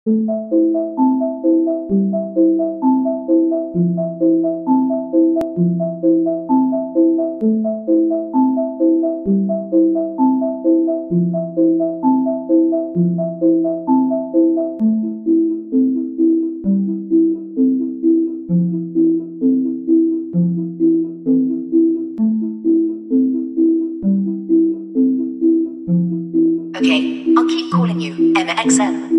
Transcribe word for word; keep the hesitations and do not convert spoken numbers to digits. Okay, I'll keep calling you M X M.